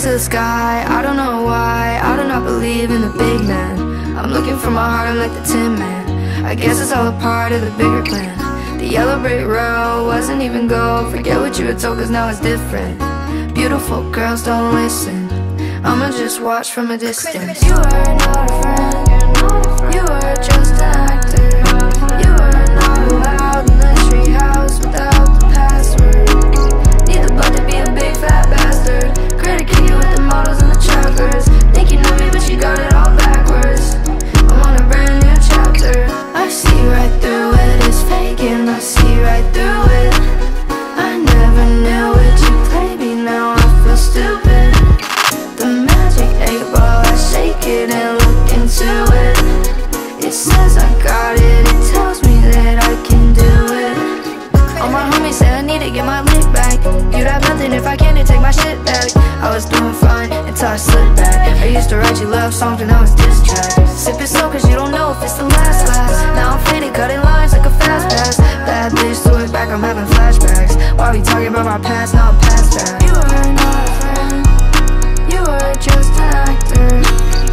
eyes to the sky. I don't know why, I do not believe in the big man. I'm looking for my heart, I'm like the Tin Man. I guess it's all a part of the bigger plan. The yellow brick road wasn't even gold. Forget what you were told, cause now it's different. Beautiful girls don't listen, I'ma just watch from a distance. You are not a friend, you are just an actor. You are not allowed in the treehouse without the password. Need the butt to be a big fat bastard. Critic hit you with the models and the trappers. Think you know me but you got it all backwards. I'm on a brand new chapter. I see right through it, it's fake and I see right through it. I never knew it, you played me, now I feel stupid. The magic 8-ball, I shake it and look into it. It says I got it, it tells me that I can do it. All my homies say I need to get my lick back. You'd have nothing if I can't take my shit back. I was doing fine until I slipped back. I used to write you love songs and I was diss tracked. Sipping slow cause you don't know if it's the last glass. Now I'm faded, cutting lines like a fast pass. Bad bitch threw it back, I'm having flashbacks. Why we talking about my past, now I'm past that. You are not a friend, you are just an actor.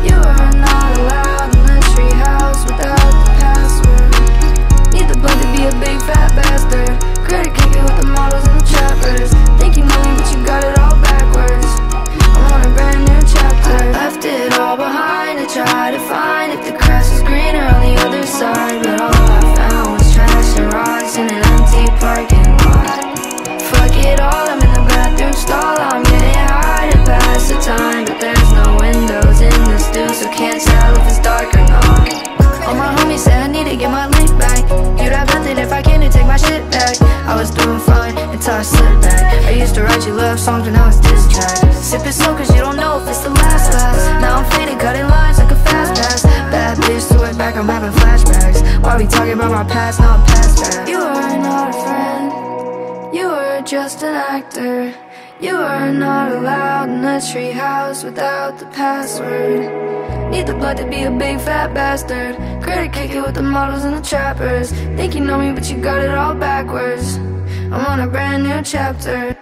You are not allowed in the treehouse without the password. Need the blood to be a big fat bastard. Critic kick it with the models and the trappers. Think you know me but you got it all backwards. I'm on a brand new chapter. I left it all behind, I tried to find if the grass was greener on the other side. But all I found was trash and rocks in an empty parking lot. Fuck it all, I'm in the bathroom stall, I'm getting high to pass the time. But there's no windows in this dude, so can't tell if it's dark or not. All my homies say I need to get my lick back. You'd have nothing if I can't take my shit back. I was doing fine until I slipped back. I used to write you love songs when I was diss tracked. Sipping slow cause you don't know if it's the last glass. Now I'm faded, cutting lines like a fast pass. Bad bitch threw it back, I'm having flashbacks. Why we talking about my past, now I'm past that. You are not a friend, you are just an actor. You are not allowed in the treehouse without the password. Need the blood to be a big fat bastard. Critic kick it with the models and the trappers. Think you know me but you got it all backwards. I'm on a brand new chapter.